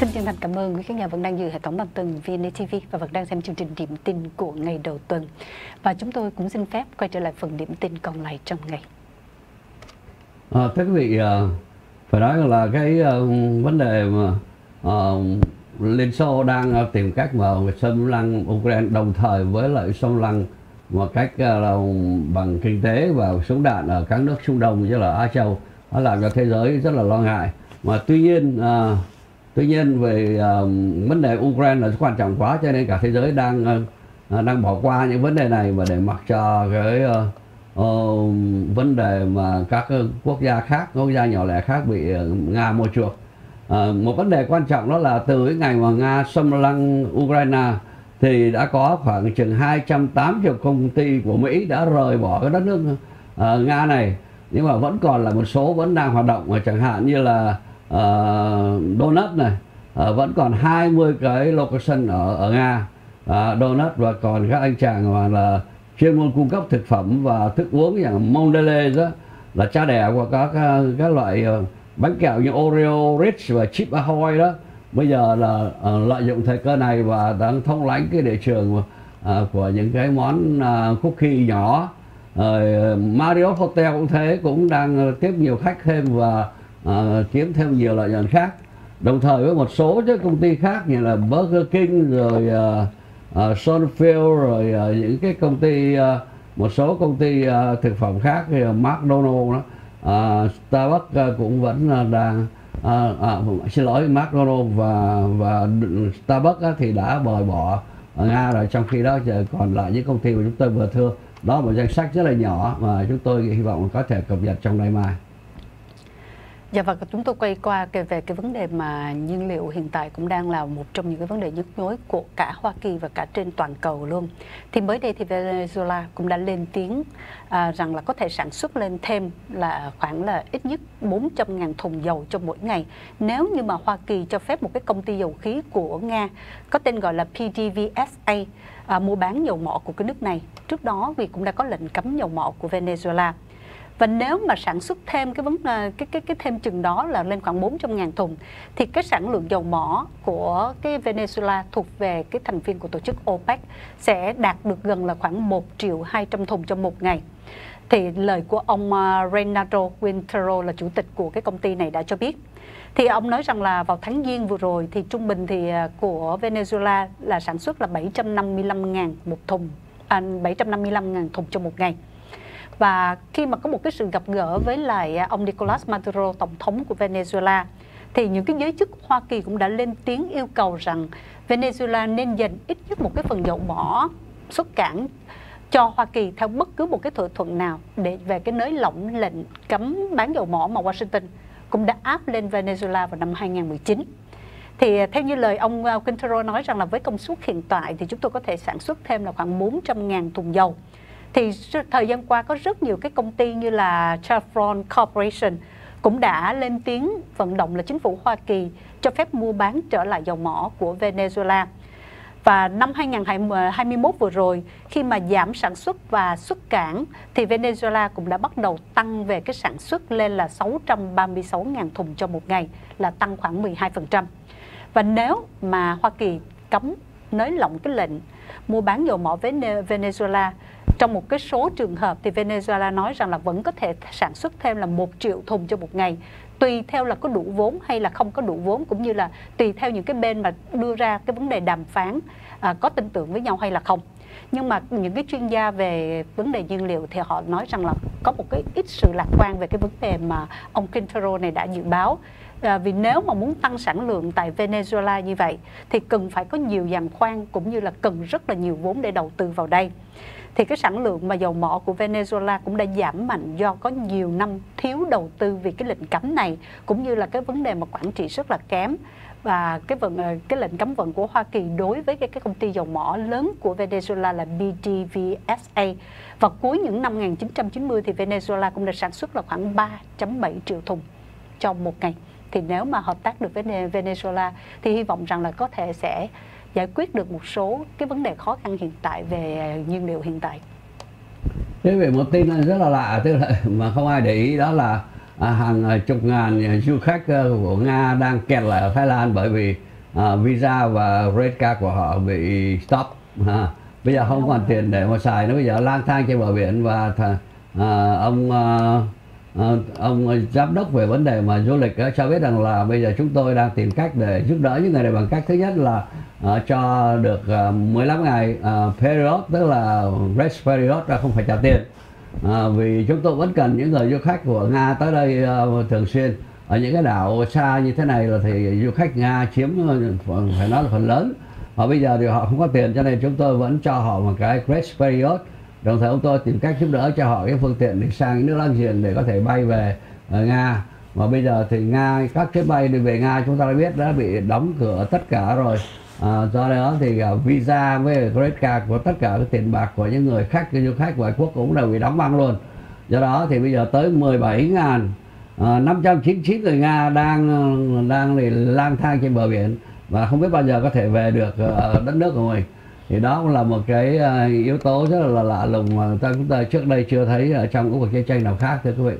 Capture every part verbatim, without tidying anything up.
Xin chân thành cảm ơn quý khán giả vẫn đang dự hệ thống bản tin vê en a tê vê và vẫn đang xem chương trình điểm tin của ngày đầu tuần. Và chúng tôi cũng xin phép quay trở lại phần điểm tin còn lại trong ngày. À, thưa quý vị, à, phải nói là cái à, vấn đề mà à, Liên Xô đang tìm cách mà xâm lăng Ukraine đồng thời với lại xâm lăng một cách là bằng kinh tế và súng đạn ở các nước Trung Đông như là Á Châu, nó làm cho thế giới rất là lo ngại. Mà tuy nhiên à, tuy nhiên về à, vấn đề Ukraine là quan trọng quá cho nên cả thế giới đang à, đang bỏ qua những vấn đề này và để mặc cho cái à, à, vấn đề mà các quốc gia khác, quốc gia nhỏ lẻ khác bị Nga mua chuộc. À, một vấn đề quan trọng đó là từ cái ngày mà Nga xâm lăng Ukraine thì đã có khoảng chừng hai trăm tám mươi triệu công ty của Mỹ đã rời bỏ cái đất nước à, Nga này. Nhưng mà vẫn còn là một số vẫn đang hoạt động, chẳng hạn như là à, Donut này, à, vẫn còn hai mươi cái location ở, ở Nga, à, Donut, và còn các anh chàng mà là chuyên môn cung cấp thực phẩm và thức uống như Mondelez đó, là cha đẻ của các, các, các loại bánh kẹo như Oreo, Rich và Chip Ahoy đó. Bây giờ là uh, lợi dụng thời cơ này và đang thông lãnh cái địa trường uh, của những cái món uh, cookie nhỏ. uh, Marriott Hotel cũng thế, cũng đang tiếp nhiều khách thêm và uh, kiếm thêm nhiều lợi nhuận khác. Đồng thời với một số các công ty khác như là Burger King rồi uh, uh, Sunfield rồi uh, những cái công ty uh, một số công ty uh, thực phẩm khác như là McDonald's đó, uh, Starbucks uh, cũng vẫn uh, đang À, à, xin lỗi McDonald's và, và Starbucks á, thì đã bồi bỏ Nga rồi, trong khi đó còn lại những công ty mà chúng tôi vừa thưa. Đó là một danh sách rất là nhỏ mà chúng tôi hy vọng có thể cập nhật trong ngày mai. Dạ, và chúng tôi quay qua về cái vấn đề mà nhiên liệu hiện tại cũng đang là một trong những cái vấn đề nhức nhối của cả Hoa Kỳ và cả trên toàn cầu luôn. Thì mới đây thì Venezuela cũng đã lên tiếng à, rằng là có thể sản xuất lên thêm là khoảng là ít nhất bốn trăm nghìn thùng dầu cho mỗi ngày nếu như mà Hoa Kỳ cho phép một cái công ty dầu khí của Nga có tên gọi là pê đê vê ét a à, mua bán dầu mỏ của cái nước này. Trước đó vì cũng đã có lệnh cấm dầu mỏ của Venezuela. Và nếu mà sản xuất thêm cái vấn cái cái cái thêm chừng đó là lên khoảng bốn trăm nghìn thùng thì cái sản lượng dầu mỏ của cái Venezuela thuộc về cái thành viên của tổ chức OPEC sẽ đạt được gần là khoảng một triệu hai trăm thùng trong một ngày. Thì lời của ông Renato Quintero là chủ tịch của cái công ty này đã cho biết. Thì ông nói rằng là vào tháng Giêng vừa rồi thì trung bình thì của Venezuela là sản xuất là bảy trăm năm mươi lăm nghìn một thùng, à, bảy trăm năm mươi lăm nghìn thùng trong một ngày. Và khi mà có một cái sự gặp gỡ với lại ông Nicolás Maduro, tổng thống của Venezuela, thì những cái giới chức Hoa Kỳ cũng đã lên tiếng yêu cầu rằng Venezuela nên dành ít nhất một cái phần dầu mỏ xuất cảng cho Hoa Kỳ theo bất cứ một cái thỏa thuận nào để về cái nới lỏng lệnh cấm bán dầu mỏ mà Washington cũng đã áp lên Venezuela vào năm hai nghìn không trăm mười chín. Thì theo như lời ông Quintero nói rằng là với công suất hiện tại thì chúng tôi có thể sản xuất thêm là khoảng bốn trăm nghìn thùng dầu. Thì thời gian qua có rất nhiều cái công ty như là Chevron Corporation cũng đã lên tiếng vận động là chính phủ Hoa Kỳ cho phép mua bán trở lại dầu mỏ của Venezuela. Và năm hai nghìn không trăm hai mươi mốt vừa rồi khi mà giảm sản xuất và xuất cảng thì Venezuela cũng đã bắt đầu tăng về cái sản xuất lên là sáu trăm ba mươi sáu nghìn thùng cho một ngày, là tăng khoảng mười hai phần trăm. Và nếu mà Hoa Kỳ cấm nới lỏng cái lệnh mua bán dầu mỏ với Venezuela, trong một cái số trường hợp thì Venezuela nói rằng là vẫn có thể sản xuất thêm là một triệu thùng cho một ngày, tùy theo là có đủ vốn hay là không có đủ vốn, cũng như là tùy theo những cái bên mà đưa ra cái vấn đề đàm phán à, có tin tưởng với nhau hay là không. Nhưng mà những cái chuyên gia về vấn đề nhiên liệu thì họ nói rằng là có một cái ít sự lạc quan về cái vấn đề mà ông Quintero này đã dự báo. À, vì nếu mà muốn tăng sản lượng tại Venezuela như vậy thì cần phải có nhiều giàn khoan cũng như là cần rất là nhiều vốn để đầu tư vào đây. Thì cái sản lượng mà dầu mỏ của Venezuela cũng đã giảm mạnh do có nhiều năm thiếu đầu tư vì cái lệnh cấm này, cũng như là cái vấn đề mà quản trị rất là kém. Và cái vận cái lệnh cấm vận của Hoa Kỳ đối với cái, cái công ty dầu mỏ lớn của Venezuela là pê đê vê ét a. Và cuối những năm một nghìn chín trăm chín mươi thì Venezuela cũng đã sản xuất là khoảng ba phẩy bảy triệu thùng trong một ngày. Thì nếu mà hợp tác được với Venezuela thì hy vọng rằng là có thể sẽ giải quyết được một số cái vấn đề khó khăn hiện tại về nhiên liệu hiện tại. Thế về một tin rất là lạ, tức là mà không ai để ý, đó là hàng chục ngàn du khách của Nga đang kẹt lại ở Thái Lan bởi vì visa và red card của họ bị stop. Bây giờ không còn tiền để mà xài nữa, bây giờ lang thang trên bờ biển. Và th à, ông à, ông giám đốc về vấn đề mà du lịch cho biết rằng là bây giờ chúng tôi đang tìm cách để giúp đỡ những người này bằng cách thứ nhất là à, cho được à, mười lăm ngày à, period, tức là rest period, là không phải trả tiền. À, vì chúng tôi vẫn cần những người du khách của Nga tới đây à, thường xuyên. Ở những cái đảo xa như thế này là thì du khách Nga chiếm phải nói là phần lớn. Và bây giờ thì họ không có tiền cho nên chúng tôi vẫn cho họ một cái grace period. Đồng thời chúng tôi tìm cách giúp đỡ cho họ cái phương tiện để sang nước láng giềng để có thể bay về Nga. Và bây giờ thì Nga, các chuyến bay đi về Nga chúng ta đã biết đã bị đóng cửa tất cả rồi. À, do đó thì visa với credit card của tất cả cái tiền bạc của những người khách, những du khách ngoại quốc cũng đều bị đóng băng luôn. Do đó thì bây giờ tới mười bảy nghìn năm trăm chín mươi chín người Nga đang đang thì lang thang trên bờ biển và không biết bao giờ có thể về được đất nước của mình. Thì đó cũng là một cái yếu tố rất là lạ lùng mà ta chúng ta trước đây chưa thấy ở trong cuộc chiến tranh nào khác, thưa quý vị.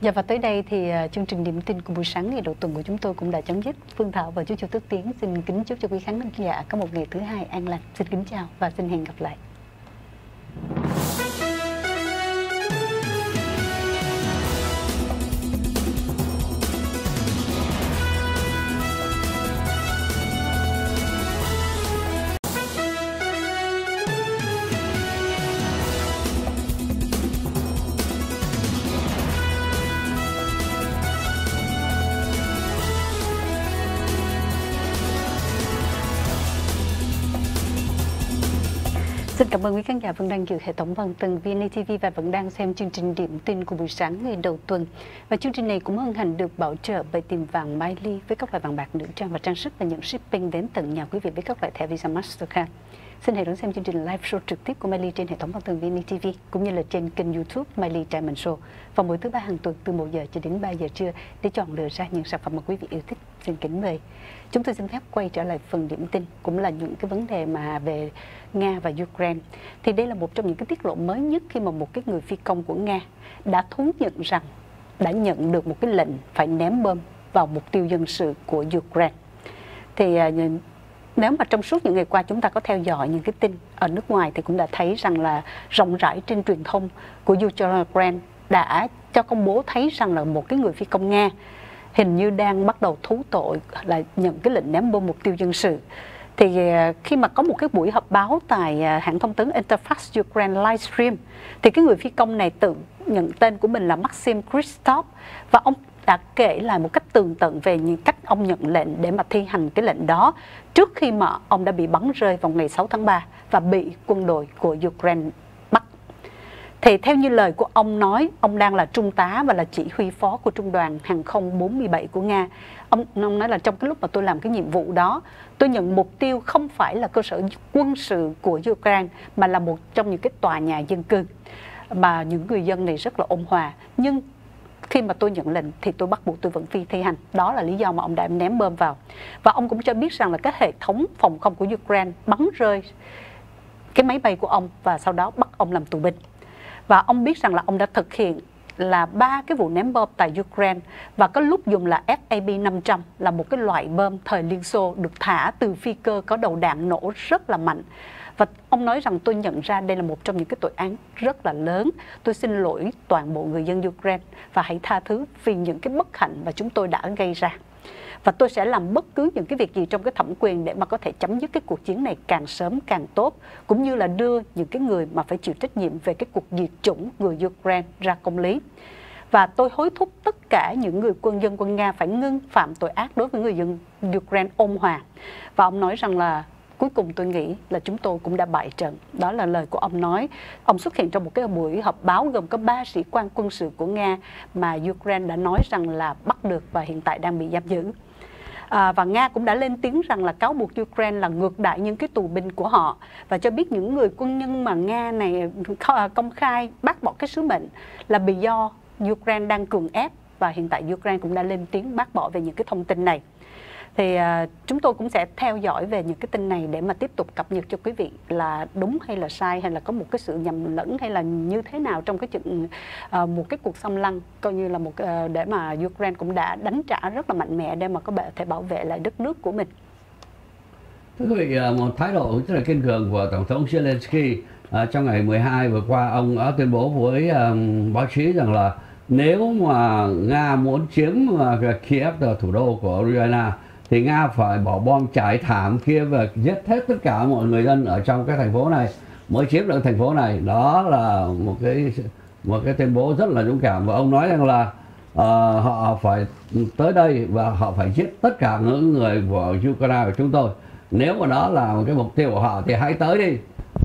Dạ, và tới đây thì chương trình Điểm tin của buổi sáng ngày đầu tuần của chúng tôi cũng đã chấm dứt. Phương Thảo và chú Chu Tất Tiến xin kính chúc cho quý khán giả có một ngày thứ hai an lành. Xin kính chào và xin hẹn gặp lại. Cảm ơn quý khán giả vẫn đang dự hệ thống văn tầng vê en a tê vê và vẫn đang xem chương trình Điểm tin của buổi sáng ngày đầu tuần. Và chương trình này cũng hân hạnh được bảo trợ bởi tiệm vàng Mai Ly với các loại vàng bạc, nữ trang và trang sức và nhận shipping đến tận nhà quý vị với các loại thẻ Visa, Mastercard. Xin hãy đón xem chương trình live show trực tiếp của Mai Ly trên hệ thống văn tầng vê en a tê vê cũng như là trên kênh YouTube Mai Ly Diamond Show vào mỗi thứ ba hàng tuần từ một giờ cho đến ba giờ trưa để chọn lựa ra những sản phẩm mà quý vị yêu thích. Xin kính mời. Chúng tôi xin phép quay trở lại phần điểm tin, cũng là những cái vấn đề mà về Nga và Ukraine. Thì đây là một trong những cái tiết lộ mới nhất khi mà một cái người phi công của Nga đã thú nhận rằng đã nhận được một cái lệnh phải ném bom vào mục tiêu dân sự của Ukraine. Thì nếu mà trong suốt những ngày qua chúng ta có theo dõi những cái tin ở nước ngoài thì cũng đã thấy rằng là rộng rãi trên truyền thông của Ukraine đã cho công bố thấy rằng là một cái người phi công Nga hình như đang bắt đầu thú tội là nhận cái lệnh ném bom mục tiêu dân sự. Thì khi mà có một cái buổi họp báo tại hãng thông tấn Interfax Ukraine livestream thì cái người phi công này tự nhận tên của mình là Maxim Kristof và ông đã kể lại một cách tường tận về những cách ông nhận lệnh để mà thi hành cái lệnh đó trước khi mà ông đã bị bắn rơi vào ngày sáu tháng ba và bị quân đội của Ukraine. Thì theo như lời của ông nói, ông đang là trung tá và là chỉ huy phó của trung đoàn hàng không bốn mươi bảy của Nga. Ông, ông nói là trong cái lúc mà tôi làm cái nhiệm vụ đó, tôi nhận mục tiêu không phải là cơ sở quân sự của Ukraine, mà là một trong những cái tòa nhà dân cư. Mà những người dân này rất là ôn hòa. Nhưng khi mà tôi nhận lệnh thì tôi bắt buộc tôi vẫn phi thi hành. Đó là lý do mà ông đã ném bom vào. Và ông cũng cho biết rằng là cái hệ thống phòng không của Ukraine bắn rơi cái máy bay của ông và sau đó bắt ông làm tù binh. Và ông biết rằng là ông đã thực hiện là ba cái vụ ném bom tại Ukraine và có lúc dùng là F A B năm trăm là một cái loại bom thời Liên Xô được thả từ phi cơ có đầu đạn nổ rất là mạnh. Và ông nói rằng tôi nhận ra đây là một trong những cái tội án rất là lớn. Tôi xin lỗi toàn bộ người dân Ukraine và hãy tha thứ vì những cái bất hạnh mà chúng tôi đã gây ra. Và tôi sẽ làm bất cứ những cái việc gì trong cái thẩm quyền để mà có thể chấm dứt cái cuộc chiến này càng sớm càng tốt, cũng như là đưa những cái người mà phải chịu trách nhiệm về cái cuộc diệt chủng người Ukraine ra công lý. Và tôi hối thúc tất cả những người quân dân quân Nga phải ngưng phạm tội ác đối với người dân Ukraine ôn hòa. Và ông nói rằng là cuối cùng tôi nghĩ là chúng tôi cũng đã bại trận. Đó là lời của ông nói. Ông xuất hiện trong một cái buổi họp báo gồm có ba sĩ quan quân sự của Nga mà Ukraine đã nói rằng là bắt được và hiện tại đang bị giam giữ. À, và Nga cũng đã lên tiếng rằng là cáo buộc Ukraine là ngược đãi những cái tù binh của họ và cho biết những người quân nhân mà Nga này công khai bác bỏ cái sứ mệnh là vì do Ukraine đang cường ép, và hiện tại Ukraine cũng đã lên tiếng bác bỏ về những cái thông tin này. Thì uh, chúng tôi cũng sẽ theo dõi về những cái tin này để mà tiếp tục cập nhật cho quý vị là đúng hay là sai, hay là có một cái sự nhầm lẫn hay là như thế nào trong cái chuyện uh, một cái cuộc xâm lăng coi như là một uh, để mà Ukraine cũng đã đánh trả rất là mạnh mẽ để mà có thể bảo vệ lại đất nước của mình. Thưa quý vị, một thái độ rất là kiên cường của Tổng thống Zelensky à, trong ngày mười hai vừa qua, ông đã tuyên bố với um, báo chí rằng là nếu mà Nga muốn chiếm uh, Kyiv, thủ đô của Ukraine, thì Nga phải bỏ bom trải thảm kia và giết hết tất cả mọi người dân ở trong cái thành phố này mới chiếm được thành phố này. Đó là một cái một cái tuyên bố rất là dũng cảm, và ông nói rằng là uh, họ phải tới đây và họ phải giết tất cả những người của Ukraine của chúng tôi. Nếu mà đó là một cái mục tiêu của họ thì hãy tới đi.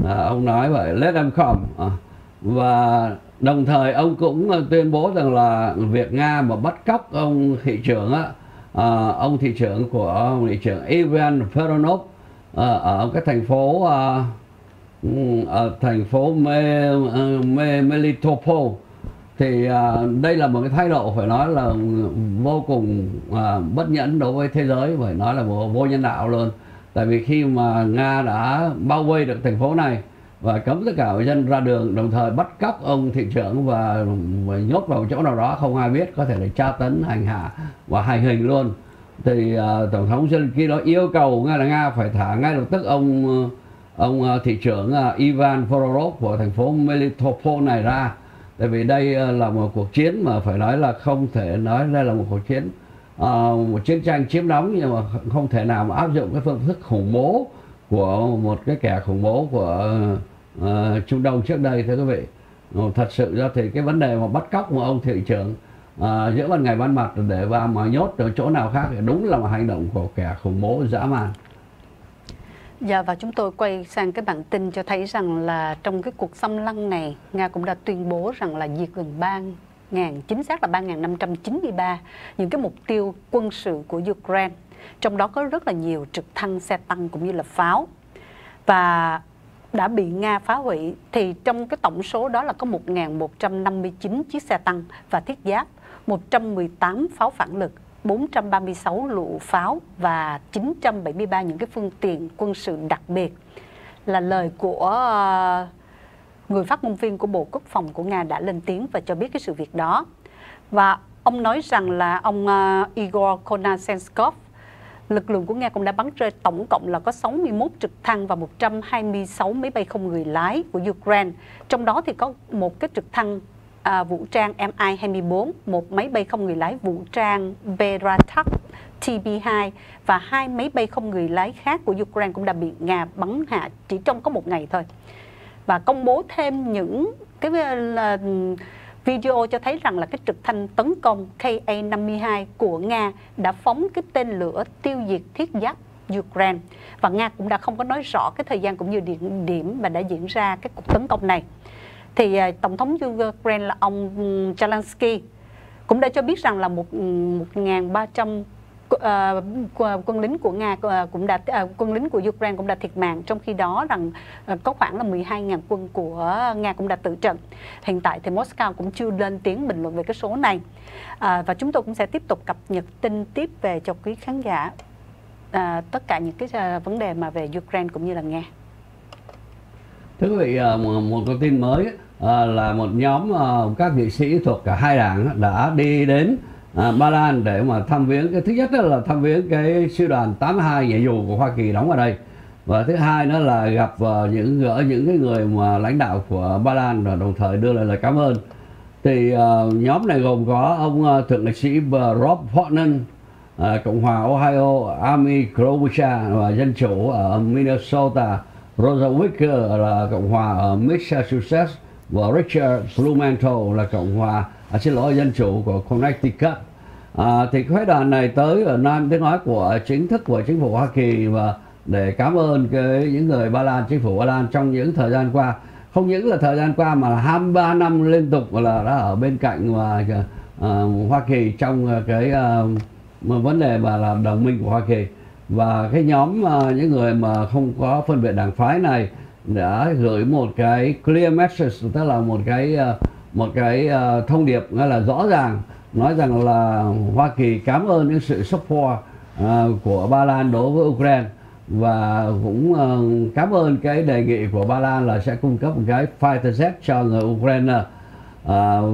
À, ông nói vậy, let them come. À, và đồng thời ông cũng tuyên bố rằng là việc Nga mà bắt cóc ông thị trưởng, á, à, ông thị trưởng của ông thị trưởng Ivan Fedorov à, ở cái thành phố à, ở thành phố Me, Me, Melitopol, thì à, đây là một cái thái độ phải nói là vô cùng à, bất nhẫn đối với thế giới, phải nói là vô nhân đạo luôn. Tại vì khi mà Nga đã bao vây được thành phố này và cấm tất cả người dân ra đường, đồng thời bắt cóc ông thị trưởng và nhốt vào chỗ nào đó không ai biết, có thể là tra tấn, hành hạ và hành hình luôn, thì uh, Tổng thống Zelensky đó yêu cầu Nga là Nga phải thả ngay lập tức ông ông uh, thị trưởng uh, Ivan Fedorov của thành phố Melitopol này ra. Tại vì đây uh, là một cuộc chiến mà phải nói là không thể nói đây là một cuộc chiến Uh, một chiến tranh chiếm đóng, nhưng mà không thể nào mà áp dụng cái phương thức khủng bố của một cái kẻ khủng bố của uh, Trung Đông trước đây, thưa quý vị. Uh, thật sự ra thì cái vấn đề mà bắt cóc một ông thị trưởng uh, giữa ban ngày ban mặt để vào mà nhốt ở chỗ nào khác thì đúng là một hành động của kẻ khủng bố dã man. Dạ, và chúng tôi quay sang cái bản tin cho thấy rằng là trong cái cuộc xâm lăng này, Nga cũng đã tuyên bố rằng là diệt gần bang ngàn, chính xác là ba nghìn năm trăm chín mươi ba những cái mục tiêu quân sự của Ukraine, trong đó có rất là nhiều trực thăng, xe tăng cũng như là pháo, và đã bị Nga phá hủy. Thì trong cái tổng số đó là có một nghìn một trăm năm mươi chín chiếc xe tăng và thiết giáp, một trăm mười tám pháo phản lực, bốn trăm ba mươi sáu lựu pháo và chín trăm bảy mươi ba những cái phương tiện quân sự đặc biệt, là lời của uh, người phát ngôn viên của Bộ Quốc phòng của Nga đã lên tiếng và cho biết cái sự việc đó. Và ông nói rằng là ông uh, Igor Konashenkov, lực lượng của Nga cũng đã bắn rơi tổng cộng là có sáu mươi mốt trực thăng và một trăm hai mươi sáu máy bay không người lái của Ukraine. Trong đó thì có một cái trực thăng uh, vũ trang Mi hai mươi bốn, một máy bay không người lái vũ trang Beratak T B hai và hai máy bay không người lái khác của Ukraine cũng đã bị Nga bắn hạ chỉ trong có một ngày thôi. Và công bố thêm những cái video cho thấy rằng là cái trực thăng tấn công Ka năm mươi hai của Nga đã phóng cái tên lửa tiêu diệt thiết giáp Ukraine. Và Nga cũng đã không có nói rõ cái thời gian cũng như địa điểm mà đã diễn ra cái cuộc tấn công này. Thì Tổng thống Ukraine là ông Zelensky cũng đã cho biết rằng là một nghìn ba trăm quân lính của Nga cũng đã quân lính của Ukraine cũng đã thiệt mạng, trong khi đó rằng có khoảng là mười hai nghìn quân của Nga cũng đã tử trận. Hiện tại thì Moscow cũng chưa lên tiếng bình luận về cái số này, à, và chúng tôi cũng sẽ tiếp tục cập nhật tin tiếp về cho quý khán giả à, tất cả những cái vấn đề mà về Ukraine cũng như là Nga. Thưa quý vị, một thông tin mới là một nhóm các nghị sĩ thuộc cả hai đảng đã đi đến À, Ba Lan để mà thăm viếng. Cái thứ nhất đó là thăm viếng cái sư đoàn tám mươi hai nhảy dù của Hoa Kỳ đóng ở đây, và thứ hai nữa là gặp uh, những gỡ những cái người mà lãnh đạo của Ba Lan, và đồng thời đưa lời lời cảm ơn. Thì uh, nhóm này gồm có ông uh, thượng nghị sĩ Rob Horton, uh, Cộng hòa Ohio Amy Klobuchar và dân chủ ở Minnesota, Rosa Whitaker là Cộng hòa ở Massachusetts và Richard Blumenthal là Cộng hòa À, xin lỗi dân chủ của Connecticut. À, thì phái đoàn này tới ở Nam tiếng nói của chính thức của chính phủ Hoa Kỳ và để cảm ơn cái những người Ba Lan, chính phủ Ba Lan trong những thời gian qua, không những là thời gian qua mà là hai mươi ba năm liên tục là đã ở bên cạnh và uh, Hoa Kỳ trong cái uh, vấn đề mà là đồng minh của Hoa Kỳ. Và cái nhóm uh, những người mà không có phân biệt đảng phái này đã gửi một cái clear message, tức là một cái uh, một cái uh, thông điệp là rõ ràng, nói rằng là Hoa Kỳ cảm ơn những sự support của Ba Lan đối với Ukraine, và cũng cảm ơn cái đề nghị của Ba Lan là sẽ cung cấp một cái fighter jet cho người Ukraine,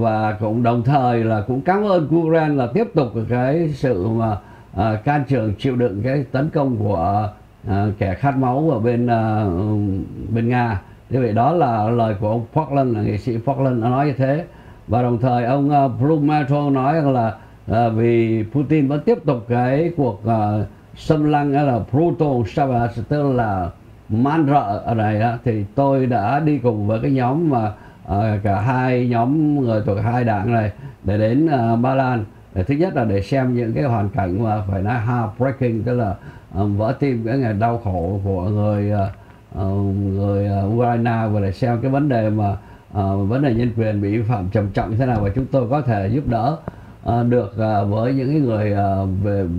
và cũng đồng thời là cũng cảm ơn Ukraine là tiếp tục cái sự mà can trường chịu đựng cái tấn công của kẻ khát máu ở bên bên Nga. Thế vậy đó là lời của ông Falkland, là nghệ sĩ Falkland đã nói như thế. Và đồng thời ông Blumenthal nói là vì Putin vẫn tiếp tục cái cuộc xâm lăng là brutal savage, tức là man rợ ở này đó, thì tôi đã đi cùng với cái nhóm mà cả hai nhóm người thuộc hai đảng này để đến Ba Lan. Thứ nhất là để xem những cái hoàn cảnh mà phải nói heartbreaking, tức là vỡ tim, cái ngày đau khổ của người người Ukraine, và để xem cái vấn đề mà vấn đề nhân quyền bị vi phạm trầm trọng như thế nào và chúng tôi có thể giúp đỡ được với những người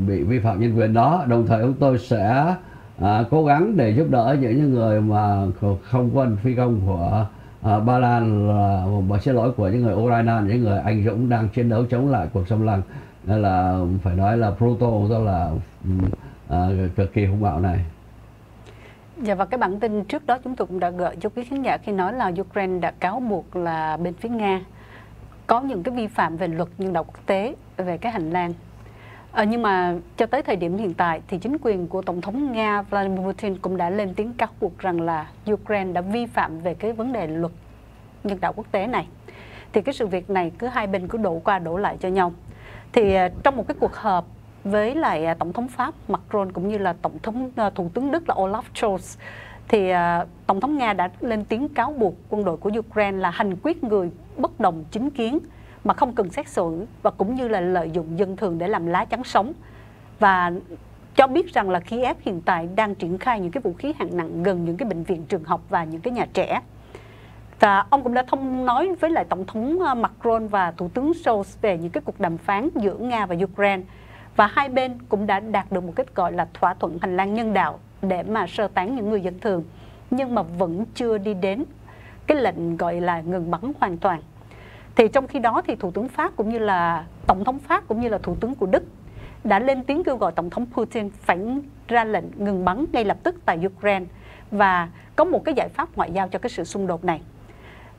bị vi phạm nhân quyền đó. Đồng thời chúng tôi sẽ cố gắng để giúp đỡ những người mà không quân phi công của Ba Lan, là một xin lỗi của những người Ukraine, những người anh dũng đang chiến đấu chống lại cuộc xâm lăng, nên là phải nói là brutal, tức là cực kỳ hung bạo này. Dạ, và cái bản tin trước đó chúng tôi cũng đã gợi cho quý khán giả khi nói là Ukraine đã cáo buộc là bên phía Nga có những cái vi phạm về luật nhân đạo quốc tế về cái hành lang. À, nhưng mà cho tới thời điểm hiện tại thì chính quyền của Tổng thống Nga Vladimir Putin cũng đã lên tiếng cáo buộc rằng là Ukraine đã vi phạm về cái vấn đề luật nhân đạo quốc tế này. Thì cái sự việc này cứ hai bên cứ đổ qua đổ lại cho nhau. Thì trong một cái cuộc họp với lại Tổng thống Pháp Macron cũng như là Tổng thống Thủ tướng Đức là Olaf Scholz, thì Tổng thống Nga đã lên tiếng cáo buộc quân đội của Ukraine là hành quyết người bất đồng chính kiến mà không cần xét xử, và cũng như là lợi dụng dân thường để làm lá chắn sống, và cho biết rằng là Kyiv hiện tại đang triển khai những cái vũ khí hạng nặng gần những cái bệnh viện, trường học và những cái nhà trẻ. Và ông cũng đã thông nói với lại Tổng thống Macron và Thủ tướng Scholz về những cái cuộc đàm phán giữa Nga và Ukraine, và hai bên cũng đã đạt được một cái gọi là thỏa thuận hành lang nhân đạo để mà sơ tán những người dân thường, nhưng mà vẫn chưa đi đến cái lệnh gọi là ngừng bắn hoàn toàn. Thì trong khi đó thì Thủ tướng Pháp cũng như là Tổng thống Pháp cũng như là Thủ tướng của Đức đã lên tiếng kêu gọi Tổng thống Putin phải ra lệnh ngừng bắn ngay lập tức tại Ukraine và có một cái giải pháp ngoại giao cho cái sự xung đột này.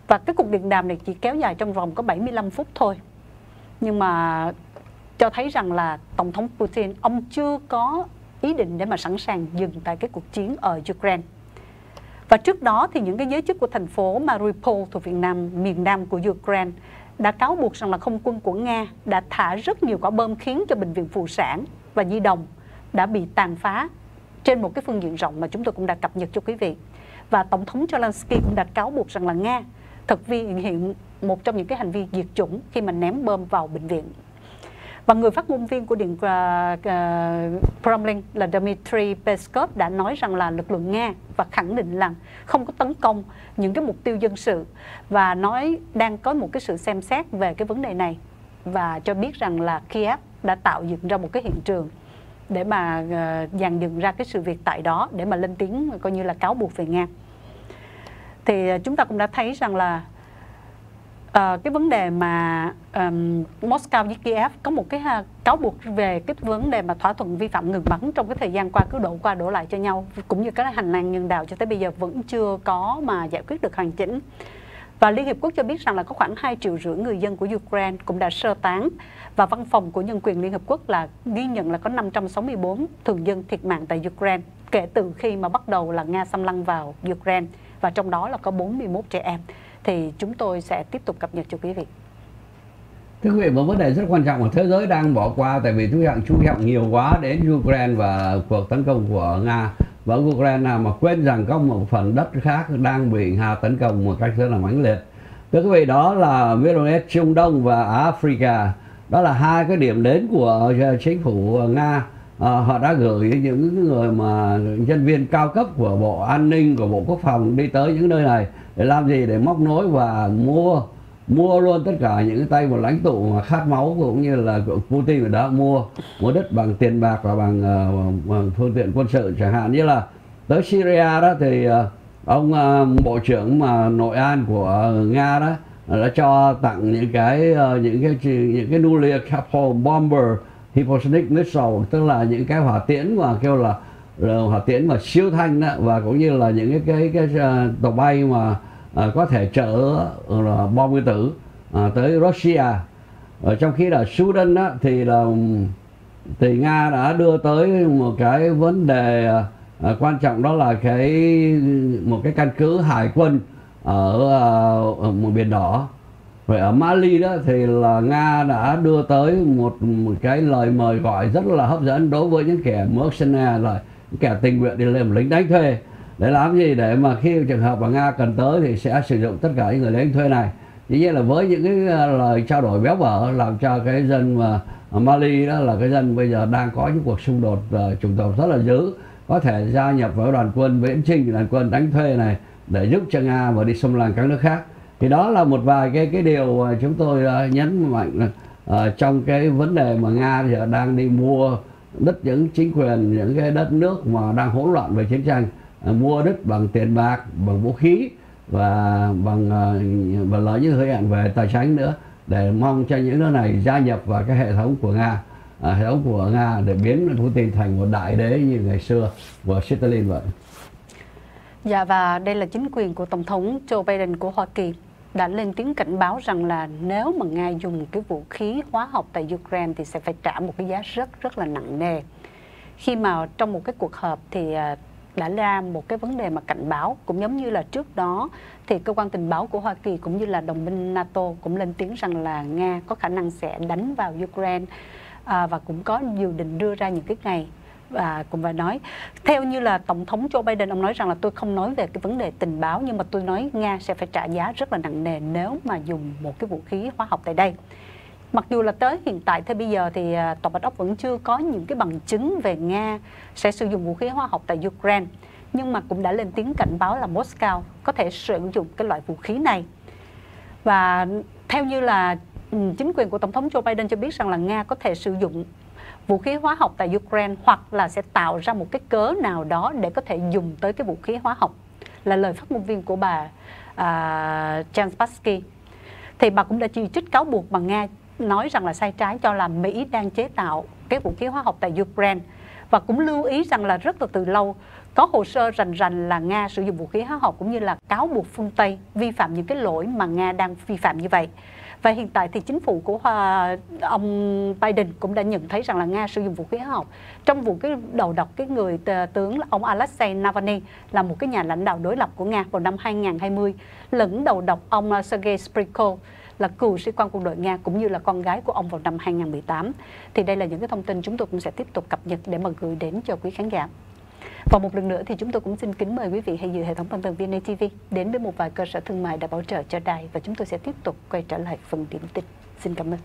Và cái cuộc điện đàm này chỉ kéo dài trong vòng có bảy mươi lăm phút thôi, nhưng mà cho thấy rằng là Tổng thống Putin ông chưa có ý định để mà sẵn sàng dừng tại cái cuộc chiến ở Ukraine. Và trước đó thì những cái giới chức của thành phố Mariupol thuộc Việt Nam, miền Nam của Ukraine đã cáo buộc rằng là không quân của Nga đã thả rất nhiều quả bom khiến cho bệnh viện phụ sản và nhi đồng đã bị tàn phá trên một cái phương diện rộng mà chúng tôi cũng đã cập nhật cho quý vị. Và Tổng thống Zelensky cũng đã cáo buộc rằng là Nga thực vi hiện một trong những cái hành vi diệt chủng khi mà ném bom vào bệnh viện. Và người phát ngôn viên của Điện Kremlin uh, là Dmitry Peskov đã nói rằng là lực lượng Nga và khẳng định là không có tấn công những cái mục tiêu dân sự, và nói đang có một cái sự xem xét về cái vấn đề này, và cho biết rằng là Kyiv đã tạo dựng ra một cái hiện trường để mà uh, dàn dựng ra cái sự việc tại đó để mà lên tiếng coi như là cáo buộc về Nga. Thì uh, chúng ta cũng đã thấy rằng là Uh, cái vấn đề mà um, Moscow với Kyiv có một cái uh, cáo buộc về cái vấn đề mà thỏa thuận vi phạm ngừng bắn trong cái thời gian qua cứ đổ qua đổ lại cho nhau, cũng như cái hành lang nhân đạo cho tới bây giờ vẫn chưa có mà giải quyết được hoàn chỉnh. Và Liên Hiệp Quốc cho biết rằng là có khoảng hai triệu rưỡi người dân của Ukraine cũng đã sơ tán, và Văn phòng của Nhân quyền Liên Hiệp Quốc là ghi nhận là có năm trăm sáu mươi bốn thường dân thiệt mạng tại Ukraine kể từ khi mà bắt đầu là Nga xâm lăng vào Ukraine, và trong đó là có bốn mươi mốt trẻ em. Thì chúng tôi sẽ tiếp tục cập nhật cho quý vị. Thưa quý vị, một vấn đề rất quan trọng mà thế giới đang bỏ qua, tại vì chúng ta chú trọng nhiều quá đến Ukraine và cuộc tấn công của Nga và Ukraine, mà quên rằng có một phần đất khác đang bị Nga tấn công một cách rất là mãnh liệt. Thưa quý vị, đó là Middle East, Trung Đông và Africa. Đó là hai cái điểm đến của chính phủ Nga. À, họ đã gửi những người mà nhân viên cao cấp của Bộ An ninh, của Bộ Quốc phòng đi tới những nơi này để làm gì? Để móc nối và mua mua luôn tất cả những tay một lãnh tụ mà khát máu cũng như là Putin đã mua mua đất bằng tiền bạc và bằng, uh, bằng phương tiện quân sự. Chẳng hạn như là tới Syria đó thì uh, ông uh, bộ trưởng mà nội an của uh, Nga đó đã cho tặng những cái uh, những cái những cái nuclear capable bomber hypersonic missile, tức là những cái hỏa tiễn mà kêu là, là hỏa tiễn mà siêu thanh đó, và cũng như là những cái cái, cái, cái tàu bay mà à, có thể chở là bom nguyên tử à, tới Russia. Ở trong khi là Sudan đó, thì là thì Nga đã đưa tới một cái vấn đề à, quan trọng, đó là cái một cái căn cứ hải quân ở, ở một biển đỏ. Vậy ở Mali đó thì là Nga đã đưa tới một, một cái lời mời gọi rất là hấp dẫn đối với những kẻ mercenary, là những kẻ tình nguyện đi làm lính đánh thuê, để làm gì, để mà khi trường hợp mà Nga cần tới thì sẽ sử dụng tất cả những người đánh thuê này. Dĩ nhiên là với những cái lời trao đổi béo bở làm cho cái dân mà Mali đó, là cái dân bây giờ đang có những cuộc xung đột uh, chủng tộc rất là dữ, có thể gia nhập vào đoàn quân viễn chinh, đoàn quân đánh thuê này để giúp cho Nga và đi xâm lăng các nước khác. Thì đó là một vài cái cái điều chúng tôi nhấn mạnh uh, trong cái vấn đề mà Nga giờ đang đi mua đất những chính quyền, những cái đất nước mà đang hỗn loạn về chiến tranh, uh, mua đất bằng tiền bạc, bằng vũ khí và bằng uh, và lợi những hứa hẹn về tài chính nữa, để mong cho những nước này gia nhập vào cái hệ thống của Nga, à, hệ thống của Nga để biến Putin thành một đại đế như ngày xưa của Stalin vậy. Dạ, và đây là chính quyền của Tổng thống Joe Biden của Hoa Kỳ đã lên tiếng cảnh báo rằng là nếu mà Nga dùng cái vũ khí hóa học tại Ukraine thì sẽ phải trả một cái giá rất rất là nặng nề. Khi mà trong một cái cuộc họp thì đã ra một cái vấn đề mà cảnh báo, cũng giống như là trước đó thì cơ quan tình báo của Hoa Kỳ cũng như là đồng minh NATO cũng lên tiếng rằng là Nga có khả năng sẽ đánh vào Ukraine, à, và cũng có dự định đưa ra những cái ngày. Và cũng phải nói, theo như là Tổng thống Joe Biden, ông nói rằng là tôi không nói về cái vấn đề tình báo, nhưng mà tôi nói Nga sẽ phải trả giá rất là nặng nề nếu mà dùng một cái vũ khí hóa học tại đây. Mặc dù là tới hiện tại, tới bây giờ thì Tòa Bạch Ốc vẫn chưa có những cái bằng chứng về Nga sẽ sử dụng vũ khí hóa học tại Ukraine, nhưng mà cũng đã lên tiếng cảnh báo là Moscow có thể sử dụng cái loại vũ khí này. Và theo như là chính quyền của Tổng thống Joe Biden cho biết rằng là Nga có thể sử dụng vũ khí hóa học tại Ukraine, hoặc là sẽ tạo ra một cái cớ nào đó để có thể dùng tới cái vũ khí hóa học, là lời phát ngôn viên của bà uh, Janspaski. Thì bà cũng đã chỉ trích cáo buộc mà Nga nói rằng là sai trái, cho là Mỹ đang chế tạo cái vũ khí hóa học tại Ukraine, và cũng lưu ý rằng là rất là từ lâu có hồ sơ rành rành là Nga sử dụng vũ khí hóa học, cũng như là cáo buộc phương Tây vi phạm những cái lỗi mà Nga đang vi phạm như vậy. Và hiện tại thì chính phủ của Hoa, ông Biden cũng đã nhận thấy rằng là Nga sử dụng vũ khí hóa học. Trong vụ cái đầu độc cái người tướng ông Alexei Navalny, là một cái nhà lãnh đạo đối lập của Nga vào năm hai nghìn không trăm hai mươi, lẫn đầu độc ông Sergei Skripal, là cựu sĩ quan quân đội Nga, cũng như là con gái của ông vào năm hai nghìn không trăm mười tám. Thì đây là những cái thông tin chúng tôi cũng sẽ tiếp tục cập nhật để mà gửi đến cho quý khán giả. Và một lần nữa thì chúng tôi cũng xin kính mời quý vị hãy giữ hệ thống thông tin vê en a tê vê đến với một vài cơ sở thương mại đã bảo trợ cho đài, và chúng tôi sẽ tiếp tục quay trở lại phần điểm tin. Xin cảm ơn.